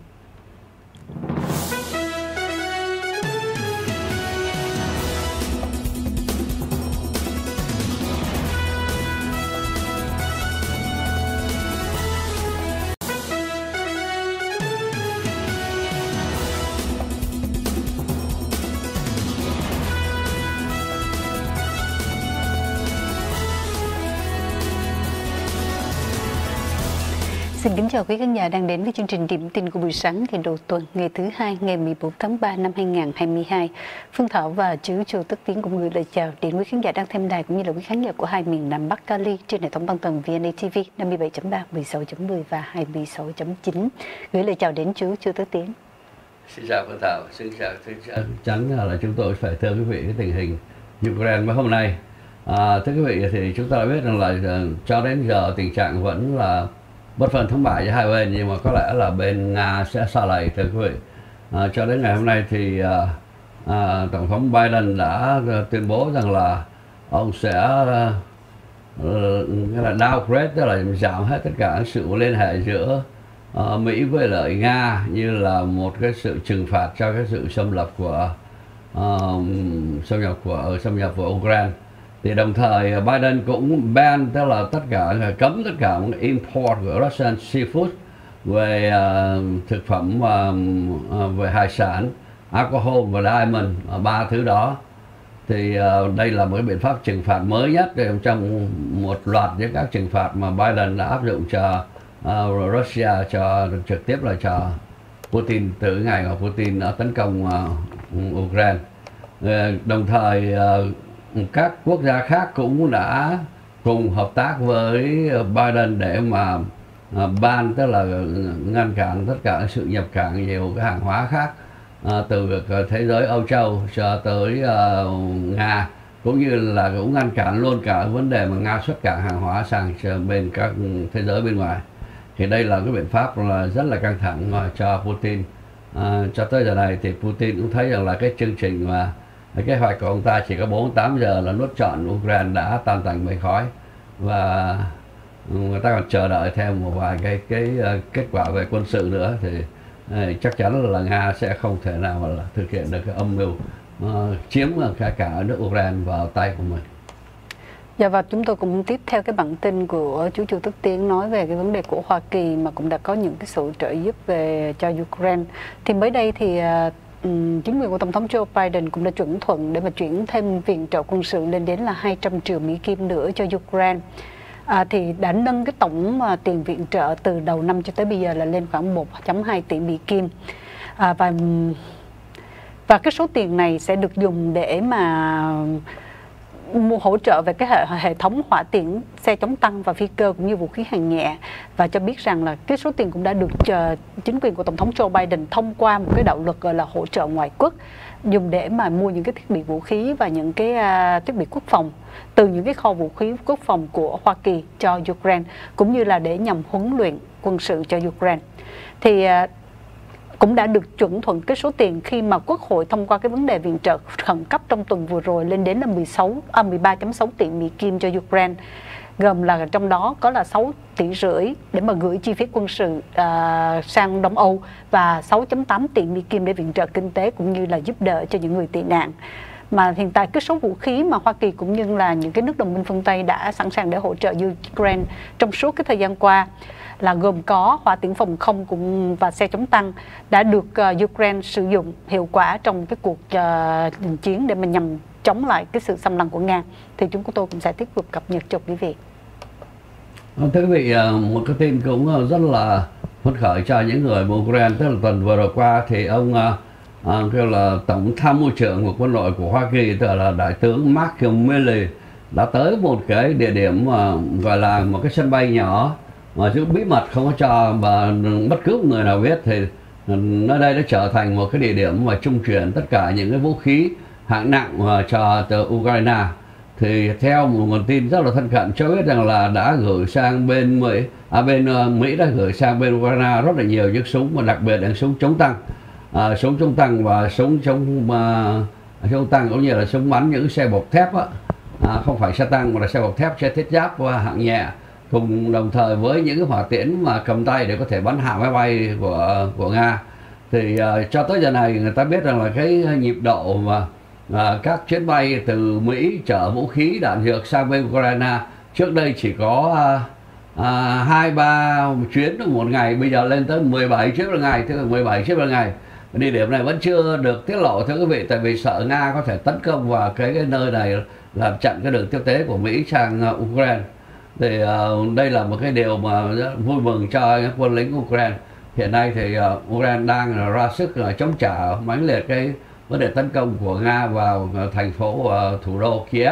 Xin kính chào quý khán giả đang đến với chương trình điểm tin của buổi sáng ngày đầu tuần, ngày thứ hai, ngày mười bốn tháng ba năm hai nghìn không trăm hai mươi hai. Phương Thảo và chú Chu Tất Tiến cũng gửi lời chào đến quý khán giả đang thêm đài, cũng như là quý khán giả của hai miền Nam Bắc Cali trên hệ thống băng tần vê en a tê vê năm mươi bảy chấm ba, mười sáu chấm mười và hai mươi sáu chấm chín. Gửi lời chào đến chú Chu Tất Tiến. Xin chào Phương Thảo, xin chào xin chào. Chắn là chúng tôi phải thưa quý vị cái tình hình Ukraine vào hôm nay. À, thưa quý vị thì chúng ta đã biết rằng là cho đến giờ tình trạng vẫn là bất phân thắng bại giữa hai bên, nhưng mà có lẽ là bên Nga sẽ xa lầy, thưa quý vị. À, cho đến ngày hôm nay thì à, à, Tổng thống Biden đã tuyên bố rằng là ông sẽ à, là downgrade, tức là giảm hết tất cả sự liên hệ giữa à, Mỹ với lại Nga, như là một cái sự trừng phạt cho cái sự xâm nhập của à, xâm nhập của xâm nhập của Ukraine. Thì đồng thời Biden cũng ban, tức là tất cả cấm tất cả import của Russian seafood, về uh, thực phẩm uh, về hải sản, alcohol và diamond, ba thứ đó. Thì uh, đây là một biện pháp trừng phạt mới nhất trong một loạt những các trừng phạt mà Biden đã áp dụng cho uh, Russia, cho trực tiếp là cho Putin từ ngày mà Putin đã tấn công uh, Ukraine. Uh, đồng thời uh, các quốc gia khác cũng đã cùng hợp tác với Biden để mà uh, ban, tức là ngăn cản tất cả sự nhập cản nhiều cái hàng hóa khác uh, từ thế giới Âu Châu cho tới uh, Nga, cũng như là cũng ngăn cản luôn cả vấn đề mà Nga xuất cảng hàng hóa sang bên các thế giới bên ngoài. Thì đây là cái biện pháp là rất là căng thẳng cho Putin. À, cho tới giờ này thì Putin cũng thấy rằng là cái chương trình và kế hoạch của ông ta chỉ có bốn mươi tám giờ là nuốt trọn Ukraine đã tan tành mây khói, và người ta còn chờ đợi thêm một vài cái cái kết quả về quân sự nữa, thì chắc chắn là Nga sẽ không thể nào mà là thực hiện được cái âm mưu Uh, chiếm cả cả nước Ukraine vào tay của mình. Dạ, và chúng tôi cũng tiếp theo cái bản tin của chú Chu Tất Tiến nói về cái vấn đề của Hoa Kỳ mà cũng đã có những cái sự trợ giúp về cho Ukraine. Thì mới đây thì uh, chính quyền của Tổng thống Joe Biden cũng đã chuẩn thuận để mà chuyển thêm viện trợ quân sự lên đến là hai trăm triệu Mỹ Kim nữa cho Ukraine. À, thì đã nâng cái tổng uh, tiền viện trợ từ đầu năm cho tới bây giờ là lên khoảng một phẩy hai tỷ Mỹ Kim. À, và Và cái số tiền này sẽ được dùng để mà mua hỗ trợ về cái hệ, hệ thống hỏa tiễn, xe chống tăng và phi cơ cũng như vũ khí hạng nhẹ. Và cho biết rằng là cái số tiền cũng đã được chờ chính quyền của Tổng thống Joe Biden thông qua một cái đạo luật gọi là hỗ trợ ngoại quốc, dùng để mà mua những cái thiết bị vũ khí và những cái uh, thiết bị quốc phòng từ những cái kho vũ khí quốc phòng của Hoa Kỳ cho Ukraine, cũng như là để nhằm huấn luyện quân sự cho Ukraine. Thì uh, cũng đã được chuẩn thuận cái số tiền khi mà Quốc hội thông qua cái vấn đề viện trợ khẩn cấp trong tuần vừa rồi lên đến là mười sáu à, mười ba phẩy sáu tỷ Mỹ Kim cho Ukraine, gồm là trong đó có là sáu tỷ rưỡi để mà gửi chi phí quân sự à, sang Đông Âu, và sáu phẩy tám tỷ Mỹ Kim để viện trợ kinh tế cũng như là giúp đỡ cho những người tị nạn. Mà hiện tại cái số vũ khí mà Hoa Kỳ cũng như là những cái nước đồng minh phương Tây đã sẵn sàng để hỗ trợ Ukraine trong suốt cái thời gian qua là gồm có hỏa tiễn phòng không cũng và xe chống tăng đã được uh, Ukraine sử dụng hiệu quả trong cái cuộc uh, chiến để mà nhằm chống lại cái sự xâm lăng của Nga. Thì chúng tôi cũng sẽ tiếp tục cập nhật cho quý vị. Thưa quý vị, một cái tin cũng rất là phấn khởi cho những người Ukraine, tức là tuần vừa rồi qua thì ông uh, À, kêu là tổng tham mưu trưởng của quân đội của Hoa Kỳ, tức là đại tướng Mark Milley, đã tới một cái địa điểm mà gọi là một cái sân bay nhỏ mà giữ bí mật, không có cho và bất cứ người nào biết. Thì nơi đây đã trở thành một cái địa điểm mà trung chuyển tất cả những cái vũ khí hạng nặng cho từ Ukraine. Thì theo một nguồn tin rất là thân cận cho biết rằng là đã gửi sang bên Mỹ, à bên Mỹ đã gửi sang bên Ukraine rất là nhiều những súng, mà đặc biệt là súng chống tăng. À, súng chống tăng và súng chống uh, chống tăng cũng như là súng bắn những xe bọc thép á, à, không phải xe tăng mà là xe bọc thép, xe thiết giáp và hạng nhẹ, cùng đồng thời với những cái hỏa tiễn mà cầm tay để có thể bắn hạ máy bay của của Nga. Thì uh, cho tới giờ này người ta biết rằng là cái nhịp độ mà uh, các chuyến bay từ Mỹ chở vũ khí đạn dược sang bên Ukraine trước đây chỉ có uh, hai ba chuyến một ngày, bây giờ lên tới mười bảy chuyến một ngày, tức là mười bảy chuyến một ngày. Địa điểm này vẫn chưa được tiết lộ, thưa quý vị, tại vì sợ Nga có thể tấn công vào cái, cái nơi này, làm chặn cái đường tiếp tế của Mỹ sang uh, Ukraine. Thì uh, đây là một cái điều mà rất vui mừng cho quân lính Ukraine. Hiện nay thì uh, Ukraine đang ra sức uh, chống trả mãnh liệt cái vấn đề tấn công của Nga vào uh, thành phố uh, thủ đô Kyiv.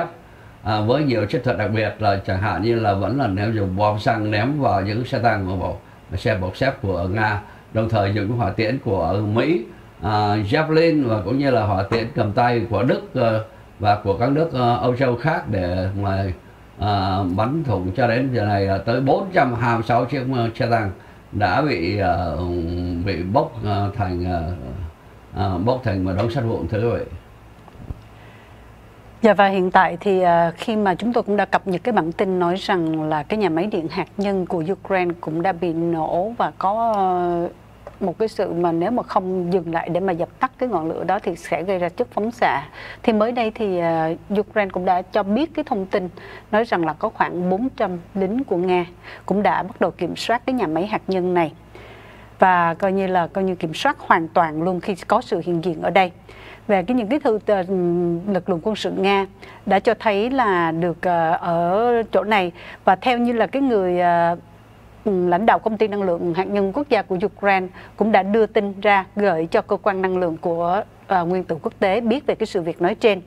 À, với nhiều chiến thuật đặc biệt, là chẳng hạn như là vẫn là ném dùng bom xăng ném vào những xe tăng và bộ xe bọc thép của Nga, đồng thời dùng hỏa tiễn của Mỹ, à, Javelin và cũng như là hỏa tiễn cầm tay của Đức và của các nước Âu Châu khác để mà à, bắn thủng. Cho đến giờ này là tới bốn trăm hai mươi sáu chiếc xe tăng đã bị à, bị bốc thành à, bốc thành một đống sắt vụn, thưa quý vị. Dạ, và hiện tại thì khi mà chúng tôi cũng đã cập nhật cái bản tin nói rằng là cái nhà máy điện hạt nhân của Ukraine cũng đã bị nổ, và có một cái sự mà nếu mà không dừng lại để mà dập tắt cái ngọn lửa đó thì sẽ gây ra chất phóng xạ. Thì mới đây thì Ukraine cũng đã cho biết cái thông tin nói rằng là có khoảng bốn trăm lính của Nga cũng đã bắt đầu kiểm soát cái nhà máy hạt nhân này, và coi như là coi như kiểm soát hoàn toàn luôn khi có sự hiện diện ở đây. Về cái những cái thư lực lượng quân sự Nga đã cho thấy là được ở chỗ này, và theo như là cái người lãnh đạo công ty năng lượng hạt nhân quốc gia của Ukraine cũng đã đưa tin ra gửi cho cơ quan năng lượng của à, nguyên tử quốc tế biết về cái sự việc nói trên.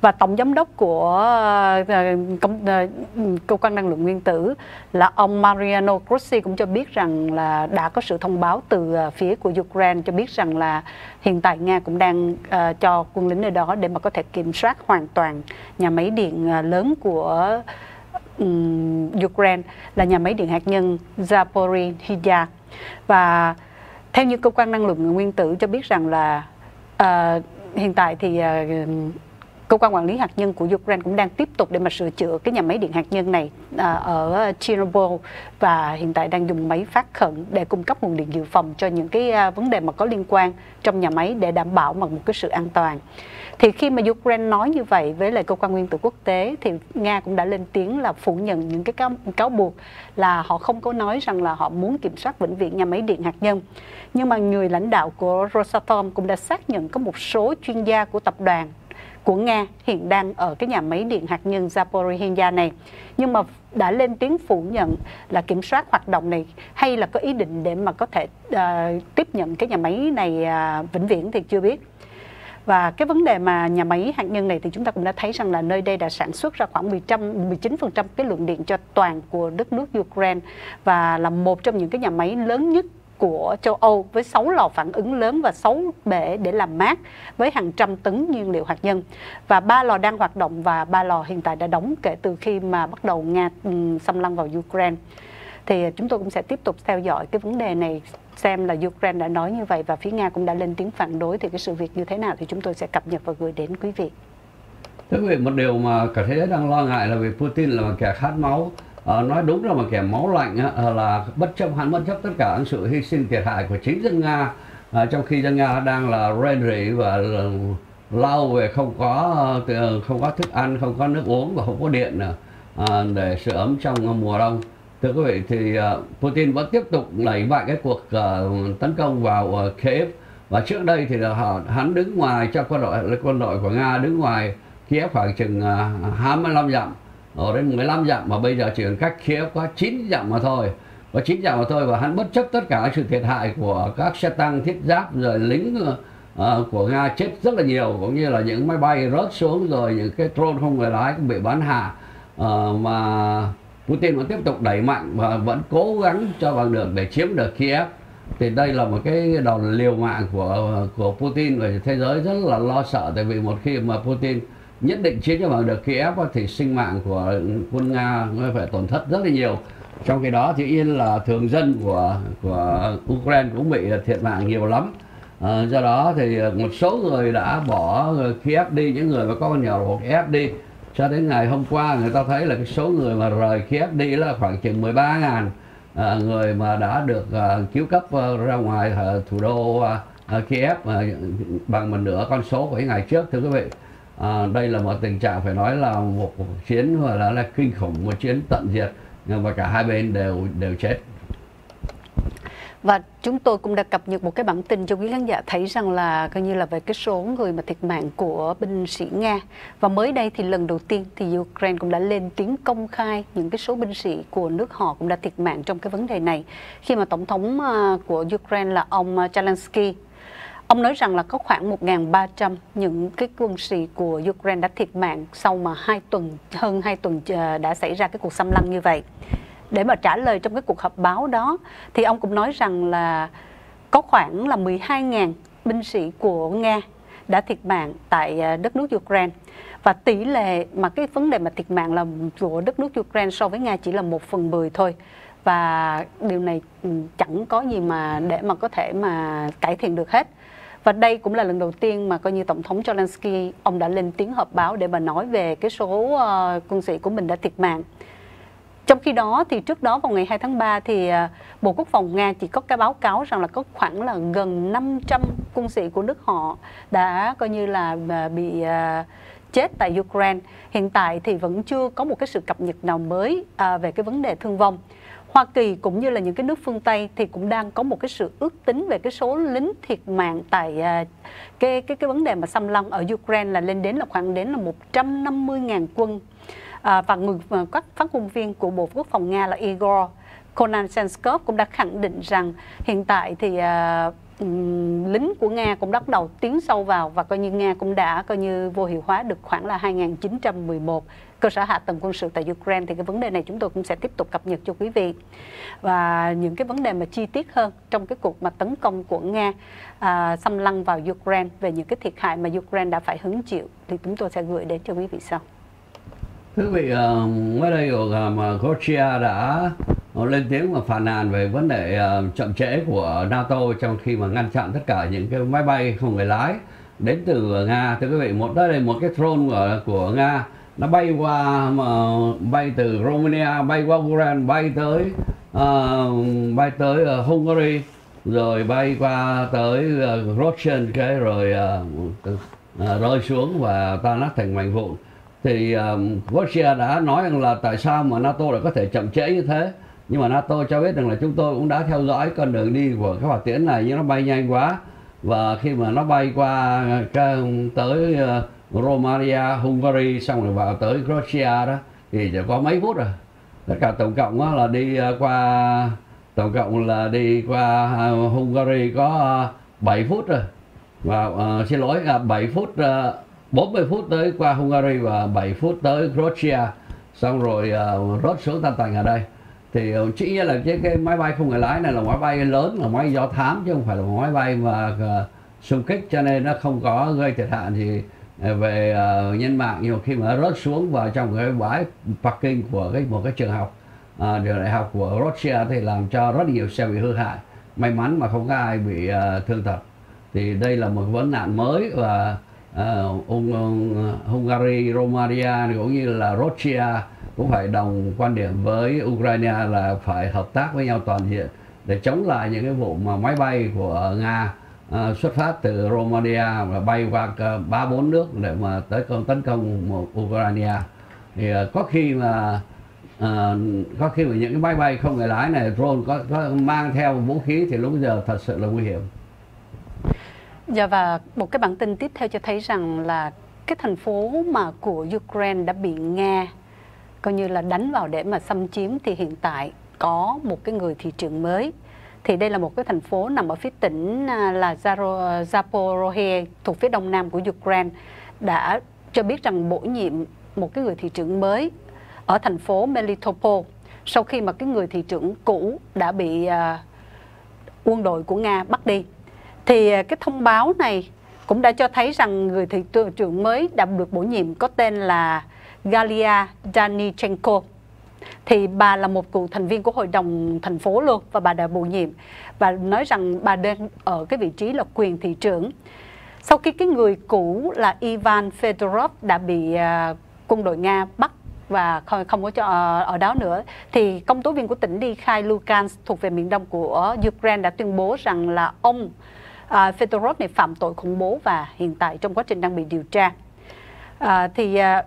Và tổng giám đốc của uh, công, uh, cơ quan năng lượng nguyên tử là ông Mariano Grossi cũng cho biết rằng là đã có sự thông báo từ uh, phía của Ukraine cho biết rằng là hiện tại Nga cũng đang uh, cho quân lính nơi đó để mà có thể kiểm soát hoàn toàn nhà máy điện uh, lớn của um, Ukraine là nhà máy điện hạt nhân Zaporizhzhia. Và theo như cơ quan năng lượng nguyên tử cho biết rằng là uh, hiện tại thì uh, cơ quan quản lý hạt nhân của Ukraine cũng đang tiếp tục để mà sửa chữa cái nhà máy điện hạt nhân này ở Chernobyl và hiện tại đang dùng máy phát khẩn để cung cấp nguồn điện dự phòng cho những cái vấn đề mà có liên quan trong nhà máy để đảm bảo mà một cái sự an toàn. Thì khi mà Ukraine nói như vậy với lại cơ quan nguyên tử quốc tế thì Nga cũng đã lên tiếng là phủ nhận những cái cáo, cáo buộc là họ không có nói rằng là họ muốn kiểm soát vĩnh viễn nhà máy điện hạt nhân. Nhưng mà người lãnh đạo của Rosatom cũng đã xác nhận có một số chuyên gia của tập đoàn của Nga hiện đang ở cái nhà máy điện hạt nhân Zaporizhzhia này, nhưng mà đã lên tiếng phủ nhận là kiểm soát hoạt động này hay là có ý định để mà có thể uh, tiếp nhận cái nhà máy này uh, vĩnh viễn thì chưa biết. Và cái vấn đề mà nhà máy hạt nhân này thì chúng ta cũng đã thấy rằng là nơi đây đã sản xuất ra khoảng mười chín phần trăm cái lượng điện cho toàn của đất nước Ukraine và là một trong những cái nhà máy lớn nhất của châu Âu với sáu lò phản ứng lớn và sáu bể để làm mát với hàng trăm tấn nhiên liệu hạt nhân. Và ba lò đang hoạt động và ba lò hiện tại đã đóng kể từ khi mà bắt đầu Nga xâm lăng vào Ukraine. Thì chúng tôi cũng sẽ tiếp tục theo dõi cái vấn đề này xem là Ukraine đã nói như vậy và phía Nga cũng đã lên tiếng phản đối thì cái sự việc như thế nào thì chúng tôi sẽ cập nhật và gửi đến quý vị. Thưa quý vị, một điều mà cả thế giới đang lo ngại là về Putin là một kẻ khát máu. À, nói đúng là mà kẻ máu lạnh à, là bất chấp hắn bất chấp tất cả sự hy sinh thiệt hại của chính dân Nga à, trong khi dân Nga đang là rên rỉ và lao về không có không có thức ăn, không có nước uống và không có điện à, để sưởi ấm trong mùa đông. Thưa quý vị, thì à, Putin vẫn tiếp tục đẩy mạnh cái cuộc à, tấn công vào à, Kyiv, và trước đây thì là họ, hắn đứng ngoài cho quân đội quân đội của Nga đứng ngoài Kyiv khoảng chừng à, hai mươi lăm dặm. Ở đến mười lăm dặm mà bây giờ chỉ còn cách Kyiv có chín dặm mà thôi. Có chín dặm mà thôi và hắn bất chấp tất cả sự thiệt hại của các xe tăng, thiết giáp rồi lính uh, của Nga chết rất là nhiều, cũng như là những máy bay rớt xuống rồi những cái drone không người lái cũng bị bắn hạ. Uh, mà Putin vẫn tiếp tục đẩy mạnh và vẫn cố gắng cho bằng được để chiếm được Kyiv. Thì đây là một cái đòn liều mạng của của Putin và thế giới rất là lo sợ, tại vì một khi mà Putin nhất định chiến cho bằng được Kyiv thì sinh mạng của quân Nga phải tổn thất rất là nhiều. Trong khi đó thì yên là thường dân của của Ukraine cũng bị thiệt mạng nhiều lắm. À, do đó thì một số người đã bỏ Kyiv đi, những người mà có con nhỏ của Kyiv đi. Cho đến ngày hôm qua người ta thấy là cái số người mà rời Kyiv đi là khoảng chừng mười ba nghìn à, người mà đã được à, cứu cấp à, ra ngoài à, thủ đô à, Kyiv à, bằng một nửa con số của cái ngày trước, thưa quý vị. À, đây là một tình trạng phải nói là một cuộc chiến và là, là kinh khủng, một chiến tận diệt và cả hai bên đều đều chết. Và chúng tôi cũng đã cập nhật một cái bản tin cho quý khán giả thấy rằng là coi như là về cái số người mà thiệt mạng của binh sĩ Nga. Và mới đây thì lần đầu tiên thì Ukraine cũng đã lên tiếng công khai những cái số binh sĩ của nước họ cũng đã thiệt mạng trong cái vấn đề này. Khi mà tổng thống của Ukraine là ông Zelensky, ông nói rằng là có khoảng một nghìn ba trăm những cái quân sĩ của Ukraine đã thiệt mạng sau mà hai tuần hơn hai tuần đã xảy ra cái cuộc xâm lăng như vậy. Để mà trả lời trong cái cuộc họp báo đó thì ông cũng nói rằng là có khoảng là mười hai nghìn binh sĩ của Nga đã thiệt mạng tại đất nước Ukraine. Và tỷ lệ mà cái vấn đề mà thiệt mạng là của đất nước Ukraine so với Nga chỉ là một phần mười thôi. Và điều này chẳng có gì mà để mà có thể mà cải thiện được hết. Và đây cũng là lần đầu tiên mà coi như Tổng thống Zelensky, ông đã lên tiếng họp báo để mà nói về cái số uh, quân sĩ của mình đã thiệt mạng. Trong khi đó thì trước đó vào ngày hai tháng ba thì uh, Bộ Quốc phòng Nga chỉ có cái báo cáo rằng là có khoảng là gần năm trăm quân sĩ của nước họ đã coi như là uh, bị uh, chết tại Ukraine. Hiện tại thì vẫn chưa có một cái sự cập nhật nào mới uh, về cái vấn đề thương vong. Hoa Kỳ cũng như là những cái nước phương Tây thì cũng đang có một cái sự ước tính về cái số lính thiệt mạng tại cái cái cái vấn đề mà xâm lăng ở Ukraine là lên đến là khoảng đến là một trăm năm mươi nghìn quân. À, và người các phát ngôn viên của Bộ Quốc phòng Nga là Igor Conan Senskov cũng đã khẳng định rằng hiện tại thì uh, lính của Nga cũng bắt đầu tiến sâu vào và coi như Nga cũng đã coi như vô hiệu hóa được khoảng là hai nghìn chín trăm mười một cơ sở hạ tầng quân sự tại Ukraine. Thì cái vấn đề này chúng tôi cũng sẽ tiếp tục cập nhật cho quý vị. Và những cái vấn đề mà chi tiết hơn trong cái cuộc mà tấn công của Nga à, xâm lăng vào Ukraine, về những cái thiệt hại mà Ukraine đã phải hứng chịu thì chúng tôi sẽ gửi đến cho quý vị sau. Thưa quý vị, mới đây Georgia đã lên tiếng và phàn nàn về vấn đề chậm trễ của NATO trong khi mà ngăn chặn tất cả những cái máy bay không người lái đến từ Nga. Thưa quý vị, một đây một cái drone của, của Nga nó bay qua mà bay từ Romania, bay qua Ukraine, bay tới uh, bay tới uh, Hungary, rồi bay qua tới uh, Russian, cái rồi uh, uh, rơi xuống và tan nát thành mảnh vụn. Thì um, Russia đã nói rằng là tại sao mà NATO lại có thể chậm trễ như thế. Nhưng mà NATO cho biết rằng là chúng tôi cũng đã theo dõi con đường đi của cái hỏa tiễn này, nhưng nó bay nhanh quá. Và khi mà nó bay qua cái, tới uh, Romania, Hungary, xong rồi vào tới Russia đó thì chỉ có mấy phút rồi. Tất cả tổng cộng đó là đi uh, qua tổng cộng là đi qua uh, Hungary có uh, bảy phút rồi. Và uh, xin lỗi uh, bảy phút uh, bốn mươi phút tới qua Hungary và bảy phút tới Croatia, xong rồi uh, rớt xuống tan tành ở đây. Thì uh, chỉ nghĩa là cái, cái máy bay không người lái này là máy bay lớn, là máy do thám chứ không phải là máy bay mà uh, xung kích, cho nên nó không có gây thiệt hại gì về uh, nhân mạng. Nhưng khi mà rớt xuống vào trong cái bãi parking của cái, một cái trường học, uh, trường đại học của Croatia thì làm cho rất nhiều xe bị hư hại. May mắn mà không có ai bị uh, thương tật. Thì đây là một vấn nạn mới và Uh, Hungary, Romania cũng như là Russia cũng phải đồng quan điểm với Ukraine là phải hợp tác với nhau toàn diện để chống lại những cái vụ mà máy bay của Nga uh, xuất phát từ Romania và bay qua ba uh, bốn nước để mà tới công tấn công một Ukraine. Thì uh, có khi mà uh, có khi mà những cái máy bay không người lái này, drone có, có mang theo vũ khí thì lúc giờ thật sự là nguy hiểm. Dạ, và một cái bản tin tiếp theo cho thấy rằng là cái thành phố mà của Ukraine đã bị Nga coi như là đánh vào để mà xâm chiếm thì hiện tại có một cái người thị trưởng mới. Thì đây là một cái thành phố nằm ở phía tỉnh là Zaporizhzhia thuộc phía đông nam của Ukraine đã cho biết rằng bổ nhiệm một cái người thị trưởng mới ở thành phố Melitopol sau khi mà cái người thị trưởng cũ đã bị quân đội của Nga bắt đi. Thì cái thông báo này cũng đã cho thấy rằng người thị trưởng mới đã được bổ nhiệm có tên là Galia Danichenko. Thì bà là một cựu thành viên của hội đồng thành phố luôn và bà đã bổ nhiệm. Và nói rằng bà đang ở cái vị trí là quyền thị trưởng. Sau khi cái người cũ là Ivan Fedorov đã bị quân đội Nga bắt và không có cho ở đó nữa, thì công tố viên của tỉnh Đi Khai Lukansk thuộc về miền đông của Ukraine đã tuyên bố rằng là ông À, Fedorov này phạm tội khủng bố và hiện tại trong quá trình đang bị điều tra. À, thì à,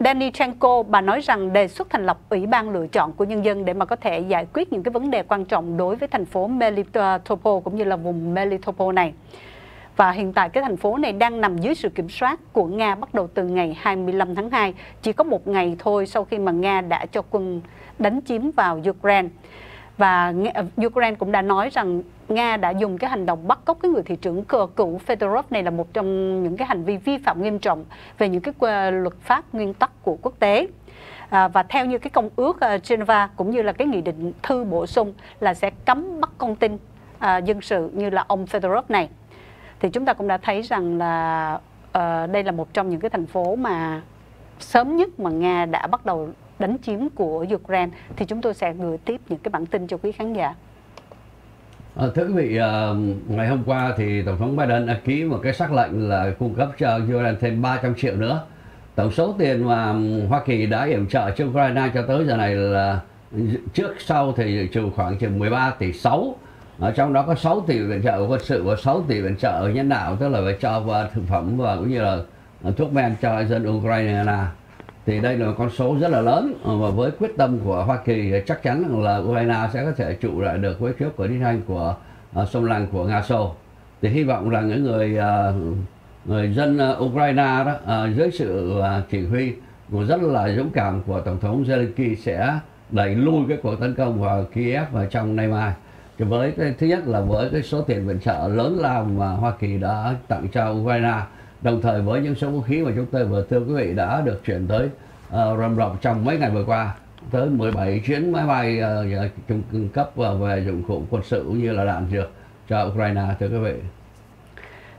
Danichenko bà nói rằng đề xuất thành lập ủy ban lựa chọn của nhân dân để mà có thể giải quyết những cái vấn đề quan trọng đối với thành phố Melitopol cũng như là vùng Melitopol này. Và hiện tại cái thành phố này đang nằm dưới sự kiểm soát của Nga bắt đầu từ ngày hai mươi lăm tháng hai, chỉ có một ngày thôi sau khi mà Nga đã cho quân đánh chiếm vào Ukraine. Và Ukraine cũng đã nói rằng Nga đã dùng cái hành động bắt cóc cái người thị trưởng cựu Fedorov này là một trong những cái hành vi vi phạm nghiêm trọng về những cái luật pháp nguyên tắc của quốc tế. À, và theo như cái công ước Geneva cũng như là cái nghị định thư bổ sung là sẽ cấm bắt con tin à, dân sự như là ông Fedorov này. Thì chúng ta cũng đã thấy rằng là à, đây là một trong những cái thành phố mà sớm nhất mà Nga đã bắt đầu đánh chiếm của Ukraine. Thì chúng tôi sẽ gửi tiếp những cái bản tin cho quý khán giả. À, thưa quý vị, à, ngày hôm qua thì Tổng thống Biden đã ký một cái sắc lệnh là cung cấp cho Ukraine thêm ba trăm triệu nữa. Tổng số tiền mà Hoa Kỳ đã yểm trợ cho Ukraine cho tới giờ này là trước sau thì trừ khoảng chừng mười ba tỷ sáu. Ở trong đó có sáu tỷ viện trợ quân sự và sáu tỷ viện trợ nhân đạo, tức là phải cho thực phẩm và cũng như là thuốc men cho dân Ukraine. Thì đây là một con số rất là lớn và với quyết tâm của Hoa Kỳ chắc chắn là Ukraine sẽ có thể trụ lại được với trước của chiến tranh của uh, sông lăng của Nga Xô. Thì hy vọng là những người uh, người dân uh, Ukraine đó, uh, dưới sự uh, chỉ huy rất là dũng cảm của Tổng thống Zelensky sẽ đẩy lui cái cuộc tấn công vào Kyiv vào trong nay mai. Thì với cái thứ nhất là với cái số tiền viện trợ lớn lao mà Hoa Kỳ đã tặng cho Ukraine, đồng thời với những số vũ khí mà chúng tôi vừa thưa quý vị đã được chuyển tới uh, rầm rộ trong mấy ngày vừa qua, tới mười bảy chuyến máy bay uh, cung cấp uh, về dụng cụ quân sự cũng như là đạn dược cho Ukraine, thưa quý vị.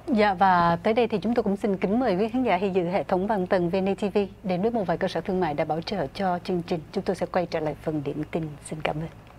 Dạ, và tới đây thì chúng tôi cũng xin kính mời quý khán giả hãy giữ hệ thống bằng tầng vê en a tê vê đến với một vài cơ sở thương mại đã bảo trợ cho chương trình. Chúng tôi sẽ quay trở lại phần điểm tin. Xin cảm ơn.